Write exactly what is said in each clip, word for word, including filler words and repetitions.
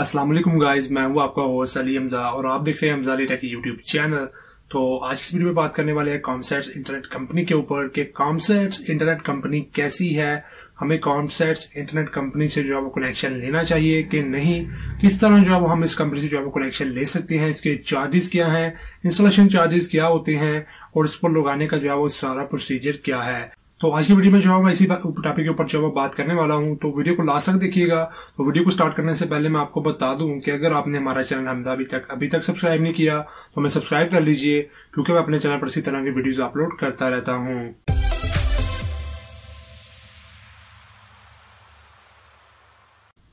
अस्सलाम वालेकुम गाइस, मैं हूं आपका होस्ट अली हमजा और आप देख रहे हैं Hamza Ali tech YouTube channel. तो आज इस वीडियो में बात करने वाले हैं कॉमसैट्स इंटरनेट कंपनी के ऊपर कि कॉमसैट्स इंटरनेट कंपनी कैसी है, हमें कॉमसैट्स इंटरनेट कंपनी से जो है वो कनेक्शन लेना चाहिए कि नहीं, किस तरह जो है हम इस कंपनी से जो है वो कनेक्शन ले सकते हैं, इसके चार्जेस क्या हैं, इंस्टॉलेशन चार्जेस क्या होते हैं और इस पर लगाने का जो है वो सारा प्रोसीजर क्या है। तो आज की वीडियो में जो है मैं इसी टॉपिक के ऊपर जो है बात करने वाला हूं, तो वीडियो को लास्ट तक देखिएगा। तो वीडियो को स्टार्ट करने से पहले मैं आपको बता दूं कि अगर आपने हमारा चैनल हमजा अली टेक अभी तक सब्सक्राइब नहीं किया तो मैं सब्सक्राइब कर लीजिए, क्योंकि मैं अपने चैनल पर इसी तरह की वीडियोज अपलोड करता रहता हूँ।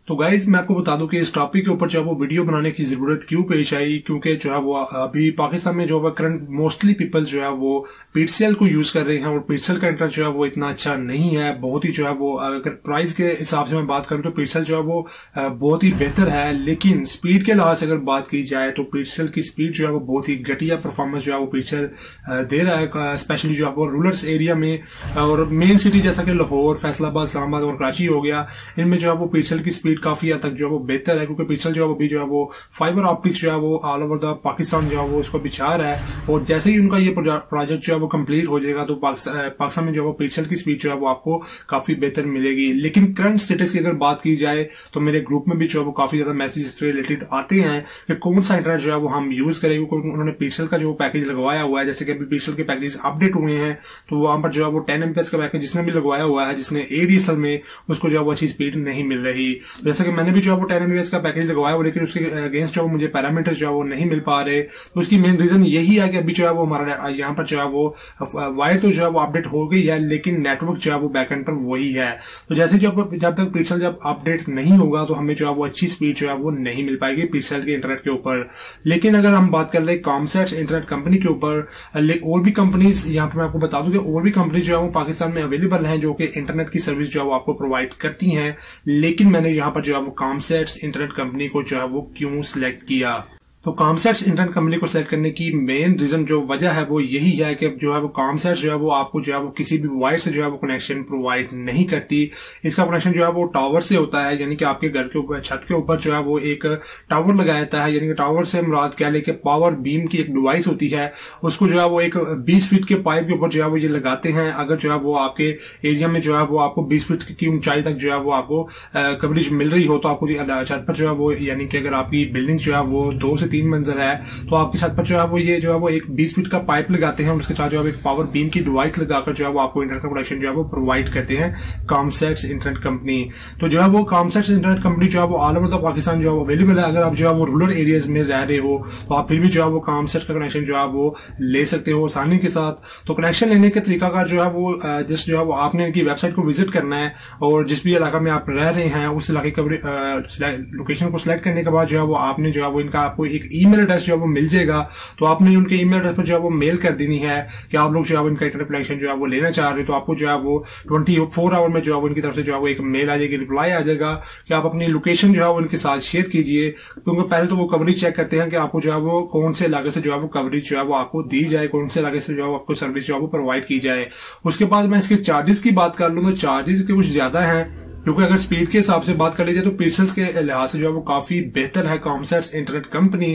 तो गाइज मैं आपको बता दूं कि इस टॉपिक के ऊपर जो है वो वीडियो बनाने की जरूरत क्यों पेश आई, क्योंकि जो है वो अभी पाकिस्तान में जो है करंट मोस्टली पीपल जो है वो पीटीसीएल को यूज कर रहे हैं और पीटीसीएल का इंटरनेट जो है वो इतना अच्छा नहीं है। बहुत ही जो है वो अगर प्राइस के हिसाब से मैं बात करूं तो पीटीसीएल जो है वो बहुत ही बेहतर है, लेकिन स्पीड के लिहाज से अगर बात की जाए तो पीटीसीएल की स्पीड जो है वो बहुत ही घटिया परफॉर्मेंस जो है वो पीटीसीएल दे रहा है, स्पेशली जो है वो रूरल्स एरिया में और मेन सिटी जैसा कि लाहौर, फैसलाबाद, इस्लामाबाद और कराची हो गया। इनमें जो है वो पीटीसीएल की स्पीड काफी हद तक जो है वो बेहतर है, क्योंकि पीटीसीएल जो है वो भी जो है वो फाइबर ऑप्टिक्स जो है वो ऑल ओवर द पाकिस्तान जो है वो उसको बिछा रहा है और जैसे ही उनका ये प्रोजेक्ट जो है वो कंप्लीट हो जाएगा तो पाकिस्तान में जो है वो पीटीसीएल की स्पीड जो है वो आपको काफी बेहतर मिलेगी। लेकिन करंट स्टेटस की अगर बात की जाए तो मेरे ग्रुप में भी जो है वो काफी ज्यादा मैसेज इससे रिलेटेड आते हैं कि कौन सा इंटरनेट जो है वो हम यूज करेंगे, क्योंकि उन्होंने पीटीसीएल का जो पैकेज लगवाया हुआ है, जैसे कि अभी पीटीसीएल के पैकेज अपडेट हुए हैं तो वहां पर जो है वो टेन एमपीएस का पैकेज जिसने भी लगवाया हुआ है, जिसने एडीएसएल में, उसको जो है वो अच्छी स्पीड नहीं मिल रही। जैसे कि मैंने भी जो है वो टेन एमबीपीएस का पैकेज लगवाया हुआ, लेकिन उसके अगेंस्ट जो मुझे पैरामीटर जो है वो नहीं मिल पा रहे। तो उसकी मेन रीजन यही है कि अभी जो है वो हमारा यहाँ पर जो है वो वायर तो जो है वो अपडेट हो गई है, लेकिन नेटवर्क जो है वो बैकएंड पर वही है। तो जैसे जब जब तक पीटीसीएल जब अपडेट नहीं होगा तो हमें जो है वो अच्छी स्पीड जो है वो नहीं मिल पाएगी पीटीसीएल के इंटरनेट के ऊपर। लेकिन अगर हम बात कर ले कॉमसैट्स इंटरनेट कंपनी के ऊपर, और भी कंपनीज यहाँ पर मैं आपको बता दूं कि और भी कंपनीज जो है वो पाकिस्तान में अवेलेबल है जो कि इंटरनेट की सर्विस जो है वो आपको प्रोवाइड करती है, लेकिन मैंने यहाँ पर जो है वो कॉमसैट्स इंटरनेट कंपनी को जो है वो क्यों सिलेक्ट किया। तो कॉमसैट्स इंटरनेट कंपनी को सिलेक्ट करने की मेन रीजन जो वजह है वो यही है कि जो है वो कॉमसैट्स जो है वो आपको जो है वो किसी भी वायर से जो है वो कनेक्शन प्रोवाइड नहीं करती। इसका कनेक्शन जो है वो टावर से होता है, यानी कि आपके घर के ऊपर छत के ऊपर जो है वो एक टावर लगाया जाता है, यानी कि टावर से मुराद क्या लेके पावर बीम की एक डिवाइस होती है, उसको जो है वो एक बीस फीट के पाइप के ऊपर जो है वो ये लगाते हैं। अगर जो है वो आपके एरिया में जो है वो आपको बीस फीट की ऊंचाई तक जो है वो आपको कवरेज मिल रही हो तो आपको छत पर जो है वो, यानी कि अगर आपकी बिल्डिंग जो है वो दो से तीन मंजिल है तो आपके छत पर जो है वो ये जो है वो एक बीस फीट का पाइप लगाते हैं और उसके साथ जो है एक पावर बीम की डिवाइस लगाकर जो है वो आपको इंटरनेट कनेक्शन जो है वो प्रोवाइड करते हैं कॉमसैट्स इंटरनेट कंपनी। तो जो है वो कॉमसैट्स इंटरनेट कंपनी जो है वो ऑल ओवर द पाकिस्तान जो है वो अवेलेबल है। अगर आप जो है वो रूरल एरियाज में रह रहे हो तो आप फिर भी जो है वो कॉमसैट्स का कनेक्शन जो है वो ले सकते हो आसानी के साथ। तो कनेक्शन लेने के तरीकाकार जो है वो जिस जो है वो आपने इनकी वेबसाइट को विजिट करना है और जिस भी इलाका में आप रह रहे हैं उस इलाके लोकेशन को सिलेक्ट करने के बाद जो है वो आपने जो है वो इनका आपको एक ईमेल एड्रेस जो है वो मिल जाएगा। तो आपने उनके ईमेल एड्रेस पर जो है वो मेल कर देनी है कि आप लोग जो है इनका इंटरनेट कनेक्शन जो है वो लेना चाह रहे हो, तो आपको जो है वो चौबीस आवर में जो है उनकी तरफ से जो है वो एक मेल आ जाएगी, रिप्लाई आ जाएगा कि आप अपनी लोकेशन जो है उनके साथ शेयर कीजिए, क्योंकि पहले तो वो कवरेज चेक करते हैं कि आपको जो है वो कौन से इलाके से जो है वो कवरेज जो है वो आपको दी जाए, कौन से इलाके से जो है आपको सर्विस जो है वो प्रोवाइड की जाए। उसके बाद मैं इसके चार्जेस की बात कर लूँ तो चार्जेस कुछ ज्यादा है, क्योंकि अगर स्पीड के हिसाब से बात कर लीजिए तो पीटीसीएल के लिहाज से जो है वो काफी बेहतर है कॉमसैट्स इंटरनेट कंपनी,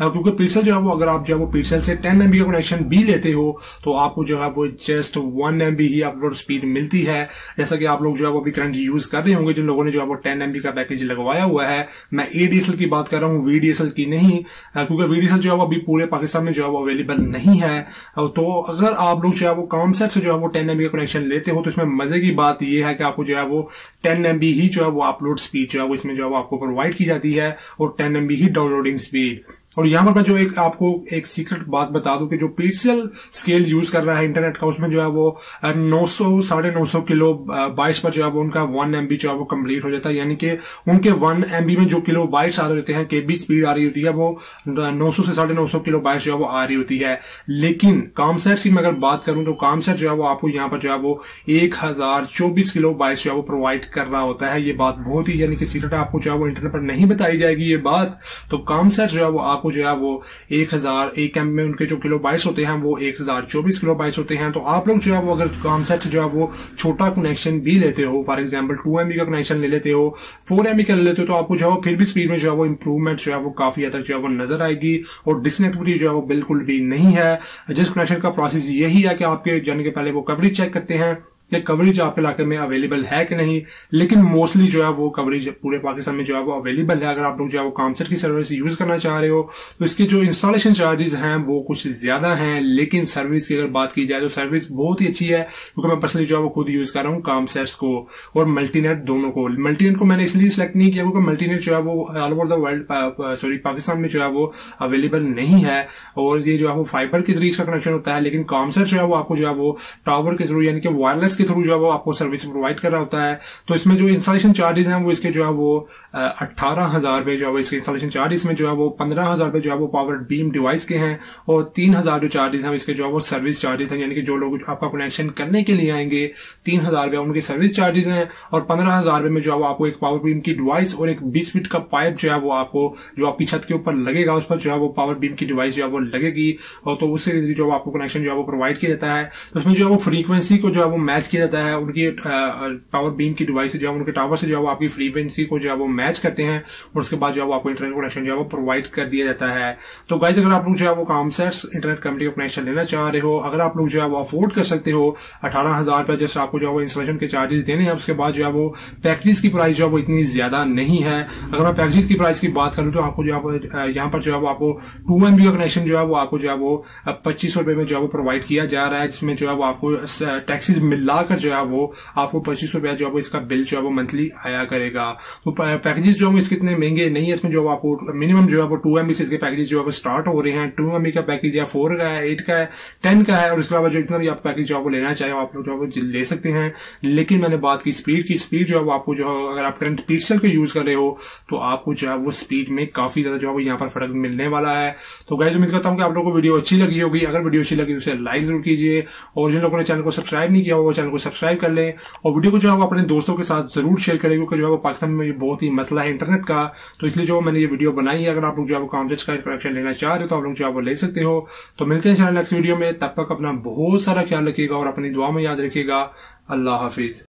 क्योंकि पीटीसीएल जो है वो अगर आप जो है वो पीटीसीएल से टेन एमबी का कनेक्शन भी लेते हो तो आपको जो है वो जस्ट वन एमबी ही अपलोड स्पीड मिलती है। जैसा कि आप लोग जो है वो अभी करंट यूज कर रहे होंगे जिन लोगों ने जो है वो टेन एमबी का पैकेज लगवाया हुआ है, मैं एडीएसएल की बात कर रहा हूँ, वीडीएसएल की नहीं, क्योंकि वीडीएसएल जो है वो अभी पूरे पाकिस्तान में जो है वो अवेलेबल नहीं है। तो अगर आप लोग जो है वो कॉमसैट्स से जो है वो टेन एमबी का कनेक्शन लेते हो तो इसमें मजे की बात यह है कि आपको जो है वो टेन एमबी ही जो है वो अपलोड स्पीड जो है वो इसमें जो है वो आपको प्रोवाइड की जाती है और टेन एमबी ही डाउनलोडिंग स्पीड। और यहाँ पर मैं जो एक आपको एक सीक्रेट बात बता दूं कि जो पीटीसीएल स्केल यूज कर रहा है इंटरनेट का, उसमें जो है वो नौ सौ साढ़े नौ सौ किलो बाइट्स पर जो है वो उनका वन एमबी जो है वो कंप्लीट हो जाता है, यानी कि उनके वन एमबी में जो किलो बाइट्स आ रहे होते हैं, केबी स्पीड आ रही होती है, वो नौ सौ से साढ़े नौ सौ किलो बाइट्स जो है वो आ रही होती है। लेकिन कॉमसैट्स की मैं अगर बात करूं तो कॉमसैट्स जो है वो आपको यहाँ पर जो है वो एक हजार चौबीस किलो बाइट्स जो है वो प्रोवाइड कर रहा होता है। ये बात बहुत ही, यानी कि सीक्रेट आपको जो है वो इंटरनेट पर नहीं बताई जाएगी ये बात। तो कॉमसैट्स जो है वो आपको आपको जो है वो एक हजार एक एम में उनके जो किलो बाइट्स होते हैं वो एक हजार चौबीस किलो बाइट्स होते हैं। तो आप लोग जो है वो अगर कॉमसेट जो है वो छोटा कनेक्शन भी लेते हो, for example two M B का कनेक्शन ले लेते हो, फोर एम बी का ले लेते हो, तो आपको जो है फिर भी स्पीड में जो है वो इंप्रूवमेंट जो है वो काफी हद तक जो है वो नजर आएगी और डिसकनेक्टिविटी जो है वो बिल्कुल भी नहीं है। जिस कनेक्शन का प्रोसेस यही है कि आपके जाने के पहले वो कवरेज चेक करते हैं कि कवरेज आपके इलाके में अवेलेबल है कि नहीं, लेकिन मोस्टली जो है वो कवरेज पूरे पाकिस्तान में जो है वो अवेलेबल है। अगर आप लोग जो है वो कॉमसेट की सर्विस यूज करना चाह रहे हो तो इसके जो इंस्टॉलेशन चार्जेस हैं वो कुछ ज्यादा हैं, लेकिन सर्विस की अगर बात की जाए तो सर्विस बहुत ही अच्छी है, क्योंकि मैं पर्सनली जो है वो खुद यूज कर रहा हूँ कॉमसेट्स को और मल्टीनेट दोनों को। मल्टीनेट को मैंने इसलिए सिलेक्ट नहीं किया क्योंकि मल्टीनेट जो है वो all over the world sorry Pakistan में जो है वो अवेलेबल नहीं है और ये जो है वो फाइबर के जरिए इसका कनेक्शन होता है, लेकिन कॉमसेट जो है वो आपको जो है वो टावर के जरिए यानी कि वायरलेस के थ्रू जो है वो आपको सर्विस प्रोवाइड कर रहा होता है। तो इसमें जो इंस्टॉलेशन चार्जेस हैं वो इसके जो है वो अट्ठारह हजार रुपए जो है वो इसके इंस्टॉलेशन चार्जेस में जो है वो पंद्रह हजार रुपए जो है वो पावर बीम डिवाइस के हैं और तीन हजार जो चार्जेस हैं इसके जो है वो सर्विस चार्जेस हैं, यानी कि जो लोग आपका कनेक्शन करने के लिए आएंगे तीन हजार रुपए उनके सर्विस चार्जेस हैं और पंद्रह हजार रुपए में जो है वो आपको एक पावर बीम की डिवाइस और एक बीस फीट का पाइप जो है वो आपको जो आपकी छत के ऊपर लगेगा उस पर जो है वो पावर बीम की डिवाइस जो है वो लगेगी और तो उससे जो आपको कनेक्शन जो है वो प्रोवाइड किया जाता है। तो उसमें जो है वो फ्रीक्वेंसी को जो है वो मैच किया जाता है, उनकी पावर बीम की डिवाइस जो है उनके टावर से जो है वो आपकी फ्रीक्वेंसी को जो है वो मैच करते हैं और उसके बाद जो है वो आपको इंटरनेट कनेक्शन जो है वो प्रोवाइड कर दिया जाता है। तो गाइस अगर आप लोग जो है वो कॉमसेट्स इंटरनेट कंपनी का कनेक्शन लेना चाह रहे हो, अगर आप लोग जो है वो अफोर्ड कर सकते हो अठारह हजार रुपए जैसे आपको जो है वो इंस्टॉलेशन के चार्जेस देने हैं, उसके बाद जो है वो पैकेजेस की प्राइस जो है वो इतनी ज्यादा नहीं है। अगर मैं पैकेजेस की प्राइस की बात करूँ तो आपको जो है यहाँ पर जो है वो आपको टू एम बी का कनेक्शन जो है वो आपको जो है वो पच्चीस सौ रुपए में जो है वो प्रोवाइड किया जा रहा है, जिसमें जो है वो आपको टैक्सेस लाकर जो है वो आपको पच्चीस सौ रुपया जो है वो इसका बिल जो है वो मंथली आया करेगा। तो पैकेजेस जो है इसके इतने महंगे नहीं है, इसमें जो आपको मिनिमम जो है वो टू एम बी से इसके पैकेजेस जो है वो स्टार्ट हो रहे हैं। टू एम बी का पैकेज है, फोर का है, एट का है, टेन का है और इसके अलावा जो इतना भी आप पैकेज जो है वो लेना चाहे आप लोग जो है वो ले सकते हैं। लेकिन मैंने बात की स्पीड की, स्पीड जो है वो आपको जो है अगर आप करंट पीटीसीएल को यूज कर रहे हो तो आपको जो है वो स्पीड में काफी ज्यादा जो है वो यहाँ पर फर्क मिलने वाला है। तो गाइस उम्मीद करता हूँ कि आप लोगों को वीडियो अच्छी लगी होगी, अगर वीडियो अच्छी लगी तो उसे लाइक जरूर कीजिए और जिन लोगों ने चैनल को सब्सक्राइब नहीं किया वो चैनल को सब्सक्राइब कर लें और वीडियो को जो है वो अपने दोस्तों के साथ जरूर शेयर करें, क्योंकि जो है वो पाकिस्तान में ये बहुत ही मसला है इंटरनेट का, तो इसलिए जो मैंने ये वीडियो बनाई है। अगर आप लोग जो है वो कॉमसेट्स का कनेक्शन लेना चाह रहे हो तो आप लोग जो है वो ले सकते हो। तो मिलते हैं नेक्स्ट वीडियो में, तब तक अपना बहुत सारा ख्याल रखिएगा और अपनी दुआ में याद रखिएगा। अल्लाह हाफिज।